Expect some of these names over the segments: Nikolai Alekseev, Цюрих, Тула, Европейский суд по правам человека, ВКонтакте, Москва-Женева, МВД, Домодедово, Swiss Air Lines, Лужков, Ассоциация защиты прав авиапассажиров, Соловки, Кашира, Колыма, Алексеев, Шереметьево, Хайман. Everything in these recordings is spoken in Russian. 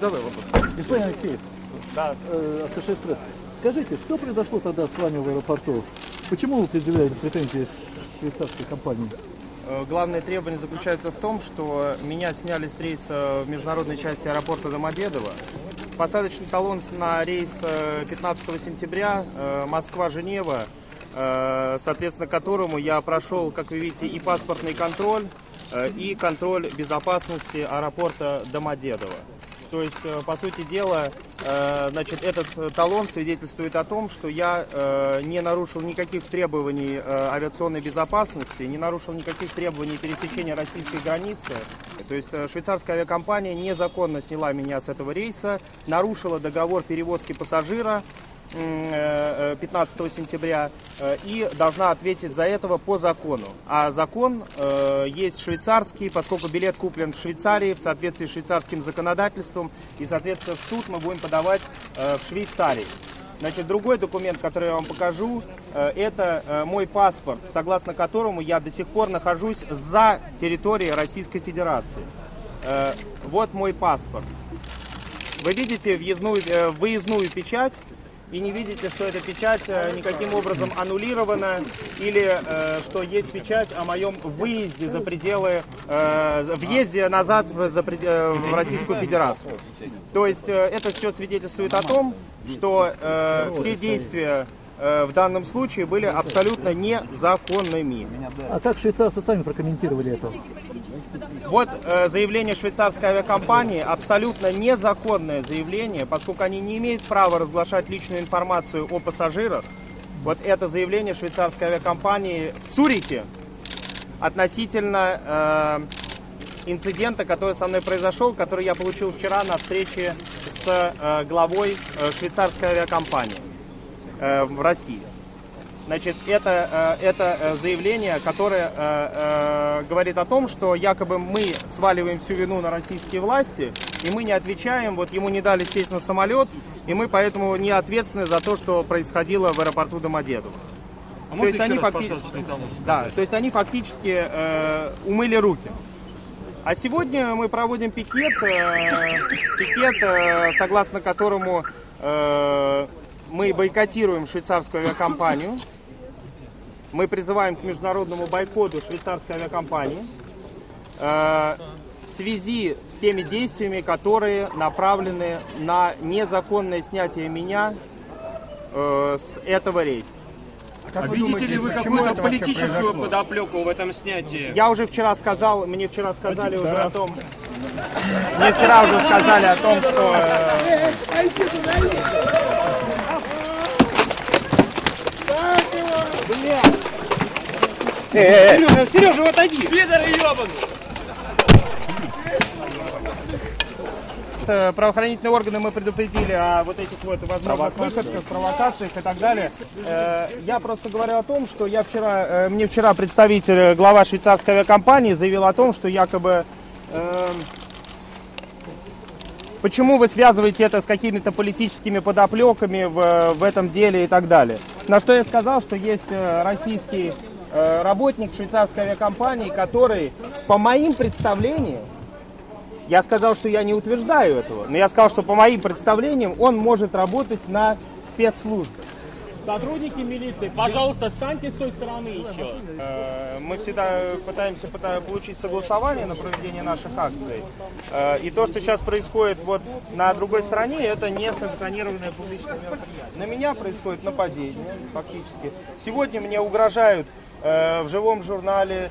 Давай вопрос. Господин Алексеев, да. Скажите, что произошло тогда с вами в аэропорту? Почему вы предъявляете претензии швейцарской компании? Главное требование заключается в том, что меня сняли с рейса в международной части аэропорта Домодедово. Посадочный талон на рейс 15 сентября Москва-Женева, соответственно, которому я прошел, как вы видите, и паспортный контроль, и контроль безопасности аэропорта Домодедово. То есть, по сути дела, значит, этот талон свидетельствует о том, что я не нарушил никаких требований авиационной безопасности, не нарушил никаких требований пересечения российской границы. То есть швейцарская авиакомпания незаконно сняла меня с этого рейса, нарушила договор перевозки пассажира 15 сентября и должна ответить за этого по закону. А закон есть швейцарский, поскольку билет куплен в Швейцарии в соответствии с швейцарским законодательством, и, соответственно, в суд мы будем подавать в Швейцарии. Значит, другой документ, который я вам покажу, это мой паспорт, согласно которому я до сих пор нахожусь за территорией Российской Федерации. Вот мой паспорт. Вы видите выездную печать. И не видите, что эта печать никаким образом аннулирована или что есть печать о моем выезде за пределы, въезде назад в Российскую Федерацию. То есть это все свидетельствует о том, что все действия в данном случае были абсолютно незаконными. А как швейцарцы сами прокомментировали это? Вот заявление швейцарской авиакомпании, абсолютно незаконное заявление, поскольку они не имеют права разглашать личную информацию о пассажирах. Вот это заявление швейцарской авиакомпании в Цюрихе относительно инцидента, который со мной произошел, который я получил вчера на встрече с главой швейцарской авиакомпании в России. Значит, это заявление, которое говорит о том, что якобы мы сваливаем всю вину на российские власти, и мы не отвечаем, вот ему не дали сесть на самолет, и мы поэтому не ответственны за то, что происходило в аэропорту Домодедово. А то, есть они фактически умыли руки. А сегодня мы проводим пикет, согласно которому... Мы бойкотируем швейцарскую авиакомпанию. Мы призываем к международному бойкоту швейцарской авиакомпании в связи с теми действиями, которые направлены на незаконное снятие меня с этого рейса. А видите ли вы какую-то политическую подоплеку в этом снятии? Я уже вчера сказал, мне вчера сказали уже о том, что... Сережа, вот один! Пидоры ебаные! Правоохранительные органы мы предупредили о вот этих вот возможных выходках, провокациях и так далее. Я просто говорю о том, что я вчера, мне вчера представитель, глава швейцарской авиакомпании заявил о том, что якобы... Почему вы связываете это с какими-то политическими подоплеками в этом деле и так далее? На что я сказал, что есть российский работник швейцарской авиакомпании, который, по моим представлениям, я сказал, что я не утверждаю этого, но я сказал, что по моим представлениям он может работать на спецслужбы. Сотрудники милиции, пожалуйста, встаньте с той стороны еще. Мы всегда пытаемся получить согласование на проведение наших акций. И то, что сейчас происходит вот на другой стороне, это не санкционированное публичное мероприятие. На меня происходит нападение, фактически. Сегодня мне угрожают в живом журнале,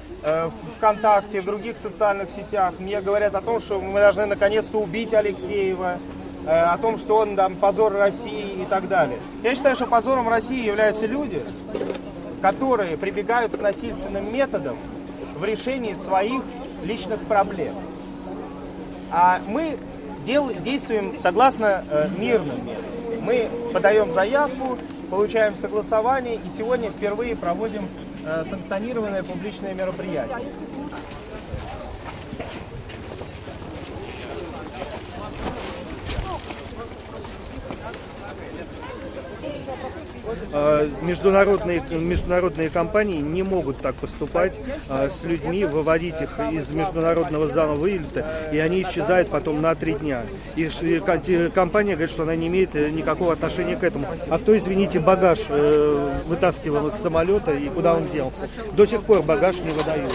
ВКонтакте, в других социальных сетях. Мне говорят о том, что мы должны наконец-то убить Алексеева, о том, что он там позор России и так далее. Я считаю, что позором России являются люди, которые прибегают к насильственным методам в решении своих личных проблем. А мы действуем согласно мирным методам. Мы подаем заявку, получаем согласование и сегодня впервые проводим санкционированное публичное мероприятие. Международные компании не могут так поступать с людьми, выводить их из международного зала вылета, и они исчезают потом на 3 дня. И компания говорит, что она не имеет никакого отношения к этому. А кто, извините, багаж вытаскивал из самолета и куда он делся? До сих пор багаж не выдают.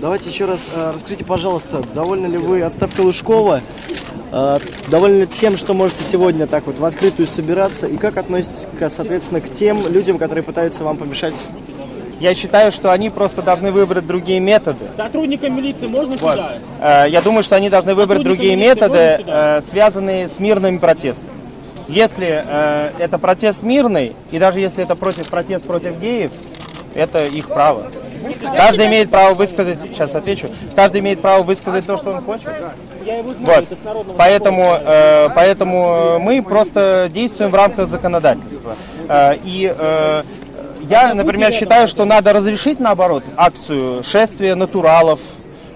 Давайте еще раз расскажите, пожалуйста, довольны ли вы отставкой Лужкова? Довольны ли тем, что можете сегодня так вот в открытую собираться? И как относитесь, соответственно, к тем людям, которые пытаются вам помешать? Я считаю, что они просто должны выбрать другие методы. Сотрудникам милиции можно сюда? Я думаю, что они должны выбрать другие методы, связанные с мирными протестами. Если это протест мирный, и даже если это протест против геев, это их право. Каждый имеет право высказать, сейчас отвечу, каждый имеет право высказать то, что он хочет. Вот. Поэтому мы просто действуем в рамках законодательства. Я, например, считаю, что надо разрешить, наоборот, акцию шествия натуралов,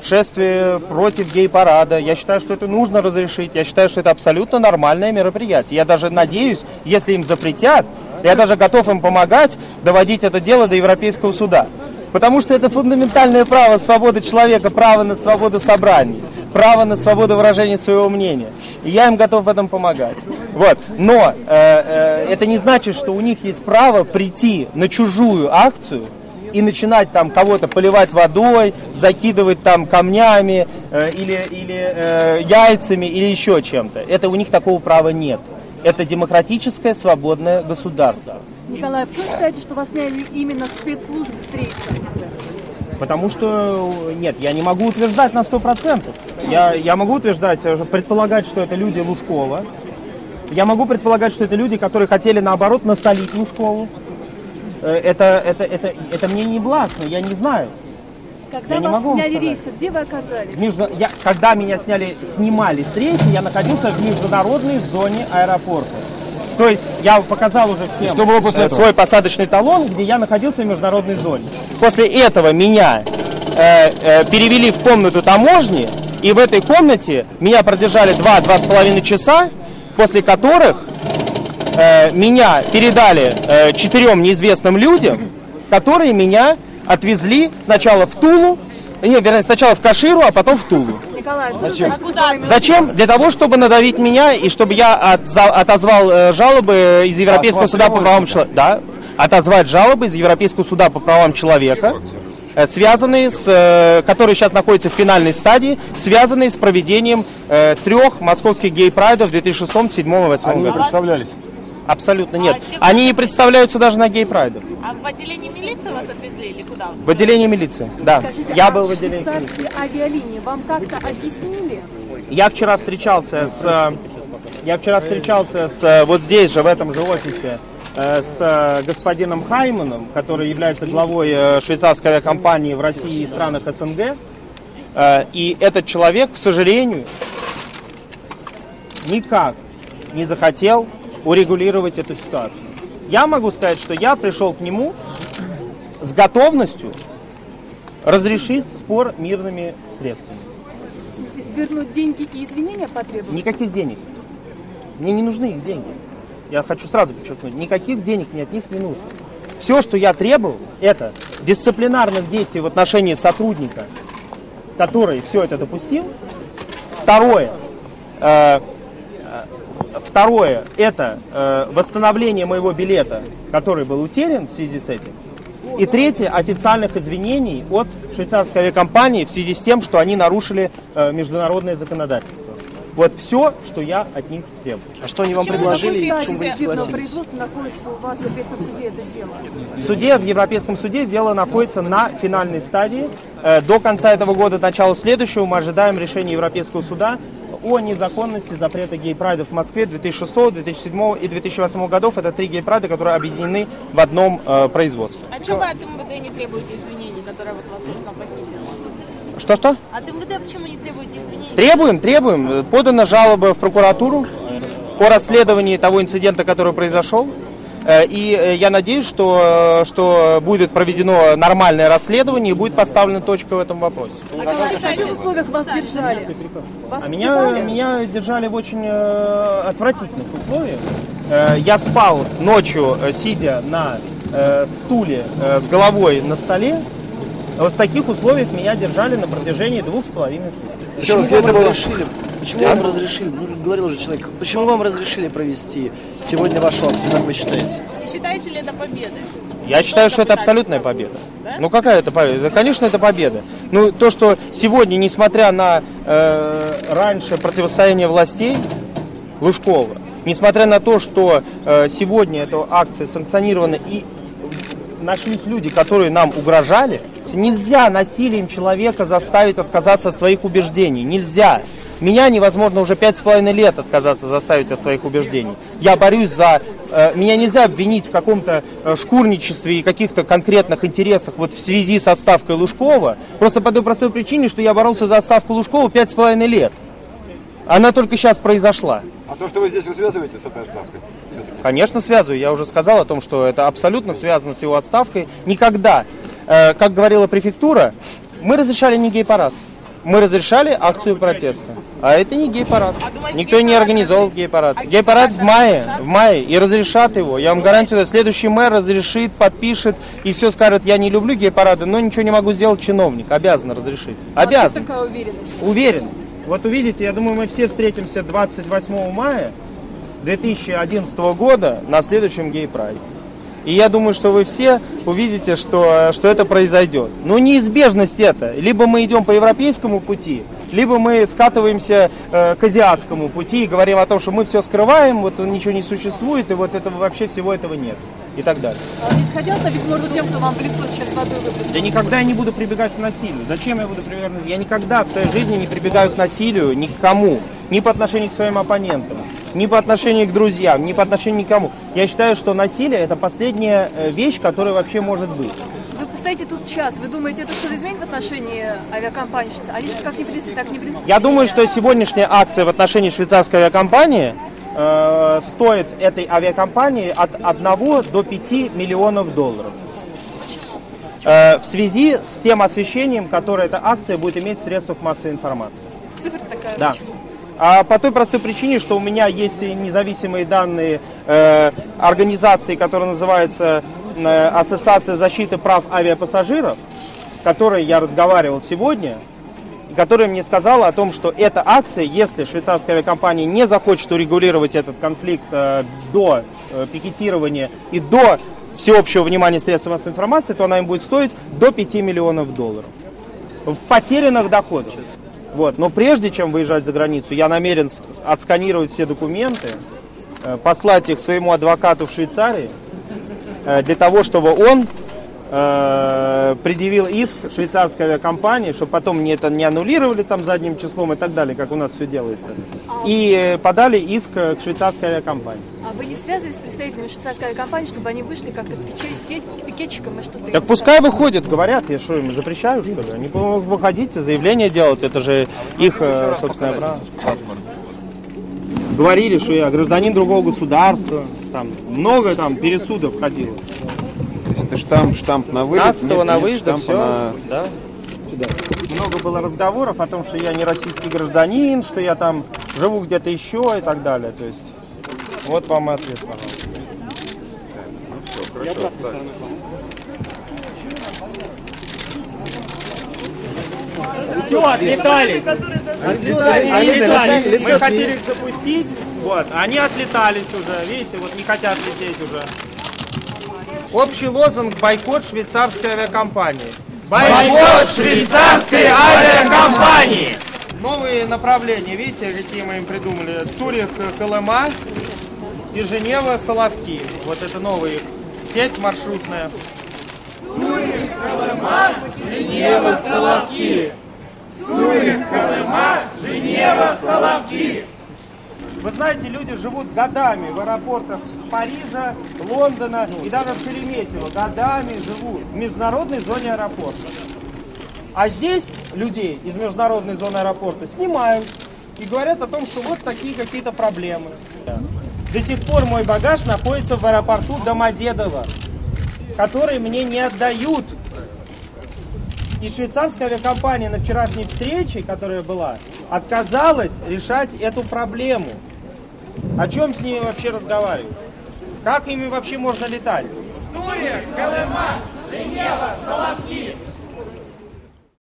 шествие против гей-парада. Я считаю, что это нужно разрешить. Я считаю, что это абсолютно нормальное мероприятие. Я даже надеюсь, если им запретят, я даже готов им помогать доводить это дело до Европейского суда. Потому что это фундаментальное право, свобода человека, право на свободу собраний, право на свободу выражения своего мнения. И я им готов в этом помогать. Вот. Но это не значит, что у них есть право прийти на чужую акцию и начинать там кого-то поливать водой, закидывать там камнями или яйцами, или еще чем-то. Это у них такого права нет. Это демократическое, свободное государство. Николай, почему вы считаете, что вас сняли именно спецслужбы с рейса? Потому что, нет, я не могу утверждать на 100%. Я могу утверждать, предполагать, что это люди Лужкова. Я могу предполагать, что это люди, которые хотели, наоборот, насолить Лужкову. Это мне не властно, я не знаю. Когда вас сняли с рейса, где вы оказались? Когда меня снимали с рейса, я находился в международной зоне аэропорта. То есть я показал уже всем свой посадочный талон, где я находился в международной зоне. После этого меня перевели в комнату таможни, и в этой комнате меня продержали 2-2,5 часа, после которых меня передали 4 неизвестным людям, которые меня отвезли сначала в Тулу, сначала в Каширу, а потом в Тулу. Николай, зачем? Зачем? Для того, чтобы надавить меня и чтобы я отозвал жалобы из Европейского суда по правам человека. Да, отозвать жалобы из Европейского суда по правам человека, связанные с, которые сейчас находятся в финальной стадии, связанные с проведением 3 московских гей-прайдов в 2006, 2007 и 2008 году. Они представлялись? Абсолютно нет. Они не представляются даже на гей-прайдах. А в отделении милиции вас отвезли или куда? В отделении милиции, да. Скажите, я был в отделении милиции. Авиалинии вам как-то объяснили? Я вчера встречался вот здесь же, в этом же офисе, с господином Хайманом, который является главой швейцарской авиакомпании в России и странах СНГ. И этот человек, к сожалению, никак не захотел урегулировать эту ситуацию. Я могу сказать, что я пришел к нему с готовностью разрешить спор мирными средствами. В смысле, вернуть деньги и извинения потребуются? Никаких денег. Мне не нужны их деньги. Я хочу сразу подчеркнуть, никаких денег мне от них не нужно. Все, что я требовал, это дисциплинарных действий в отношении сотрудника, который все это допустил. Второе – это восстановление моего билета, который был утерян в связи с этим. И третье – официальных извинений от швейцарской авиакомпании в связи с тем, что они нарушили международное законодательство. Вот все, что я от них требую. А что они вам предложили и почему вы не согласились? Производство находится у вас в Европейском суде это дело? В суде, в Европейском суде дело находится на финальной стадии. До конца этого года, начала следующего мы ожидаем решения Европейского суда о незаконности запрета гей-прайдов в Москве 2006, 2007 и 2008 годов. Это 3 гей-прайда, которые объединены в одном производстве. А чего вы от МВД не требуете извинений, которые вот вас собственно похитили? Что-что? От МВД почему не требуете извинений? Требуем. Подана жалоба в прокуратуру о расследовании того инцидента, который произошел. И я надеюсь, что будет проведено нормальное расследование и будет поставлена точка в этом вопросе. В каких условиях вас держали? Меня держали в очень отвратительных условиях. Я спал ночью, сидя на стуле с головой на столе. Вот в таких условиях меня держали на протяжении 2,5 суток. Почему вам разрешили? Ну, говорил же человек, почему вам разрешили провести сегодня ваш акт, как вы считаете? И считаете ли это победой? Я считаю, что это абсолютная победа. Да? Ну какая это победа? Да, конечно, это победа. Ну то, что сегодня, несмотря на раньше противостояние властей Лужкова, несмотря на то, что сегодня эта акция санкционирована и нашлись люди, которые нам угрожали, нельзя насилием человека заставить отказаться от своих убеждений. Нельзя. Меня невозможно уже 5,5 лет отказаться заставить от своих убеждений. Я борюсь за... Меня нельзя обвинить в каком-то шкурничестве и каких-то конкретных интересах вот в связи с отставкой Лужкова. Просто по той простой причине, что я боролся за отставку Лужкова 5,5 лет. Она только сейчас произошла. А то, что вы здесь, вы связываете с этой отставкой? Конечно, связываю. Я уже сказал о том, что это абсолютно связано с его отставкой. Никогда, как говорила префектура, мы разрешали не гей-парад. Мы разрешали акцию протеста. А это не гей-парад. Никто не организовал гей-парад. Гей-парад в мае, и разрешат его. Я вам гарантирую, следующий мэр разрешит, подпишет, и все скажет, я не люблю гей-парады, но ничего не могу сделать, чиновник. Обязан разрешить. Обязан. Какая уверенность? Уверен. Вот увидите, я думаю, мы все встретимся 28 мая 2011 года на следующем гей-прайде. И я думаю, что вы все увидите, что это произойдет. Но неизбежность это. Либо мы идем по европейскому пути, либо мы скатываемся к азиатскому пути и говорим о том, что мы все скрываем, вот ничего не существует, и вот этого вообще всего этого нет. И так далее. Исходя из этого, можно тем, кто вам в лицо сейчас водой выпустит. Я никогда не буду прибегать к насилию. Зачем я буду прибегать к насилию? Я никогда в своей жизни не прибегаю к насилию никому. Ни по отношению к своим оппонентам, ни по отношению к друзьям, ни по отношению никому. Я считаю, что насилие – это последняя вещь, которая вообще может быть. Вы постоите тут час. Вы думаете, это что-то изменит в отношении авиакомпании? Они как не близки, так не близки. Я думаю, что сегодняшняя акция в отношении швейцарской авиакомпании стоит этой авиакомпании от 1 до 5 миллионов долларов. В связи с тем освещением, которое эта акция будет иметь в средствах массовой информации. Цифра такая? Да. А по той простой причине, что у меня есть независимые данные организации, которая называется Ассоциация защиты прав авиапассажиров, с которой я разговаривал сегодня, и которая мне сказала о том, что эта акция, если швейцарская авиакомпания не захочет урегулировать этот конфликт до пикетирования и до всеобщего внимания средств массовой информации, то она им будет стоить до 5 миллионов долларов в потерянных доходах. Вот. Но прежде чем выезжать за границу, я намерен отсканировать все документы, послать их своему адвокату в Швейцарии, для того, чтобы он предъявил иск швейцарской авиакомпании, чтобы потом мне это не аннулировали там задним числом и так далее, как у нас все делается. И подали иск к швейцарской авиакомпании. А вы не связывались с представителями швейцарской авиакомпании, чтобы они вышли как-то к пикетчикам и что-то? Так пускай выходят, говорят, я что, им запрещаю, что ли? Они выходите, заявление делать, это же их собственное право. Говорили, что я гражданин другого государства, там много там пересудов ходило. Это штамп на вылет. 15-го на выезд, все. Да? Много было разговоров о том, что я не российский гражданин, что я там живу где-то еще и так далее. То есть, вот вам и ответ, пожалуйста. Ну все, хорошо. Все, отлетали. Мы хотели их запустить, вот, они отлетались уже, видите, вот не хотят лететь уже. Общий лозунг «Бойкот швейцарской авиакомпании». Бойкот швейцарской авиакомпании! Новые направления, видите, какие мы им придумали. Цюрих, Колыма и Женева, Соловки. Вот это новая сеть маршрутная. Цюрих, Колыма, Женева, Соловки. Цюрих, Колыма, Женева, Соловки. Вы знаете, люди живут годами в аэропортах Парижа, Лондона и даже в Шереметьево. Годами живут в международной зоне аэропорта. А здесь людей из международной зоны аэропорта снимают и говорят о том, что вот такие какие-то проблемы. До сих пор мой багаж находится в аэропорту Домодедово, который мне не отдают. И швейцарская авиакомпания на вчерашней встрече, которая была, отказалась решать эту проблему. О чем с ними вообще разговаривать? Как ими вообще можно летать? Цюрих, Колыма, Женева, Соловки.